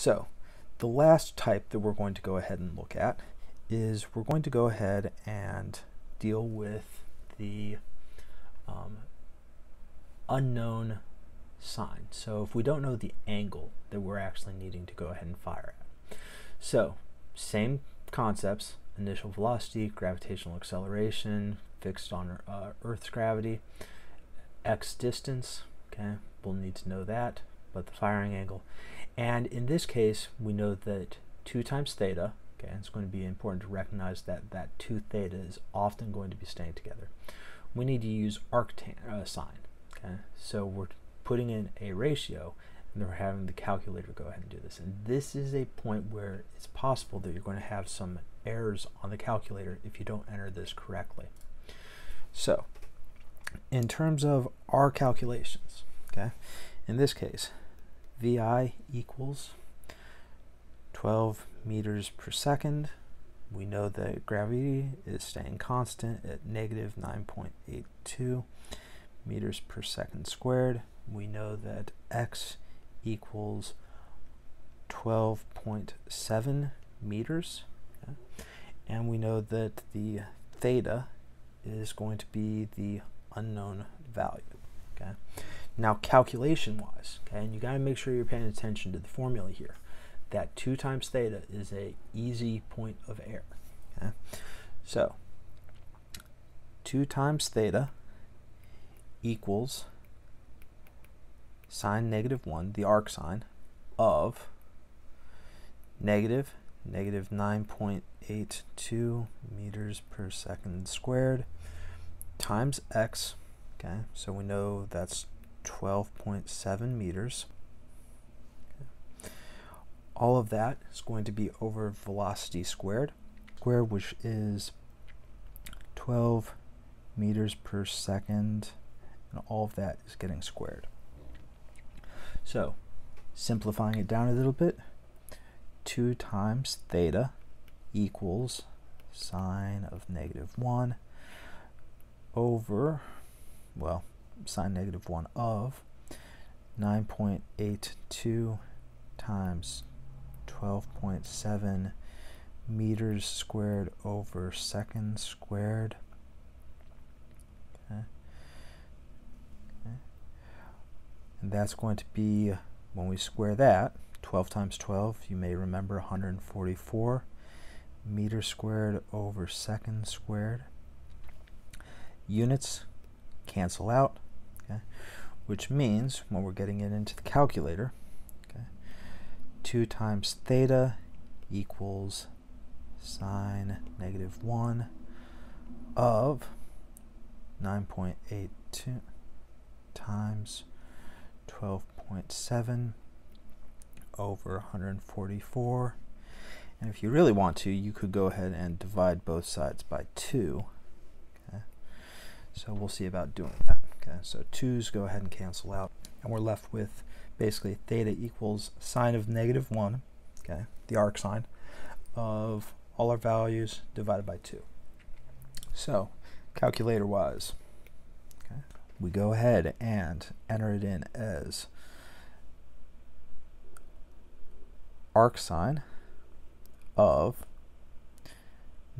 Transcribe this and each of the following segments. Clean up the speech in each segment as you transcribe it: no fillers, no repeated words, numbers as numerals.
So the last type that we're going to go ahead and look at is we're going to go ahead and deal with the unknown sign. So if we don't know the angle that we're actually needing to go ahead and fire at. So same concepts, initial velocity, gravitational acceleration, fixed on Earth's gravity, X distance, okay, we'll need to know that, but the firing angle. And in this case, we know that 2 times theta, okay, it's going to be important to recognize that that 2 theta is often going to be staying together. We need to use arctan sine, okay, so we're putting in a ratio, and then we're having the calculator go ahead and do this. And this is a point where it's possible that you're going to have some errors on the calculator if you don't enter this correctly. So in terms of our calculations, okay, in this case, VI equals 12 meters per second. We know that gravity is staying constant at negative 9.82 meters per second squared. We know that X equals 12.7 meters. Okay? And we know that the theta is going to be the unknown value. Okay? Now calculation-wise, okay, and you got to make sure you're paying attention to the formula here. That 2 times theta is an easy point of error. Okay? So 2 times theta equals sine negative 1, the arc sine, of negative 9.82 meters per second squared times X. Okay, so we know that's 12.7 meters. Okay. All of that is going to be over velocity squared, which is 12 meters per second, and all of that is getting squared. So simplifying it down a little bit, 2 times theta equals sine of negative 1 over, well, sine negative 1 of 9.82 times 12.7 meters squared over second squared. Okay. Okay. And that's going to be, when we square that, 12 times 12, you may remember, 144 meters squared over second squared. Units cancel out, okay, which means when we're getting it into the calculator, okay, 2 times theta equals sine negative 1 of 9.82 times 12.7 over 144. And if you really want to, you could go ahead and divide both sides by 2. Okay? So we'll see about doing that. Okay? So 2's go ahead and cancel out, and we're left with basically theta equals sine of negative 1, okay, the arc sine, of all our values divided by 2. So calculator-wise, okay, we go ahead and enter it in as arc sine of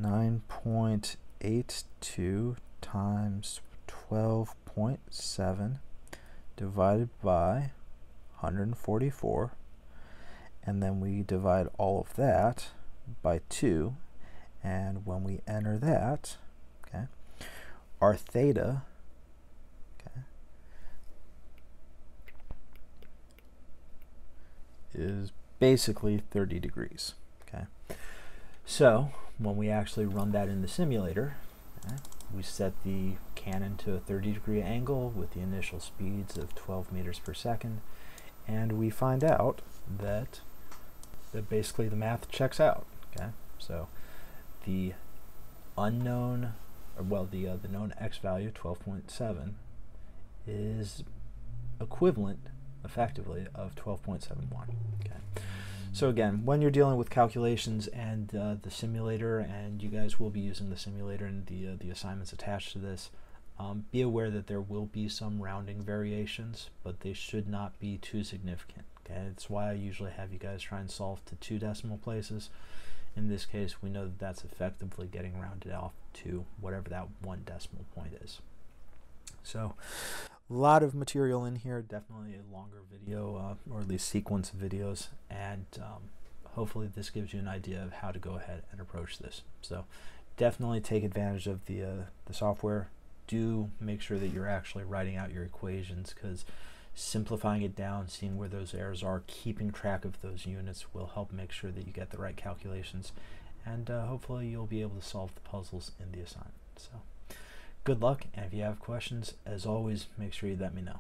9.82 times 12.7 divided by 144, and then we divide all of that by 2, and when we enter that, okay, our theta, okay, is basically 30 degrees. Okay, so when we actually run that in the simulator, okay, we set the cannon to a 30-degree angle with the initial speeds of 12 meters per second, and we find out that basically the math checks out. Okay, so the unknown, or well, the known X value, 12.7, is equivalent, effectively, of 12.71. Okay. So again, when you're dealing with calculations and the simulator, and you guys will be using the simulator and the assignments attached to this, be aware that there will be some rounding variations, but they should not be too significant. Okay, it's why I usually have you guys try and solve to 2 decimal places. In this case, we know that that's effectively getting rounded off to whatever that 1 decimal point is. So a lot of material in here, definitely a longer video, or at least sequence of videos, and hopefully this gives you an idea of how to go ahead and approach this. So definitely take advantage of the software. Do make sure that you're actually writing out your equations, because simplifying it down, seeing where those errors are, keeping track of those units will help make sure that you get the right calculations, and hopefully you'll be able to solve the puzzles in the assignment. So good luck, and if you have questions, as always, make sure you let me know.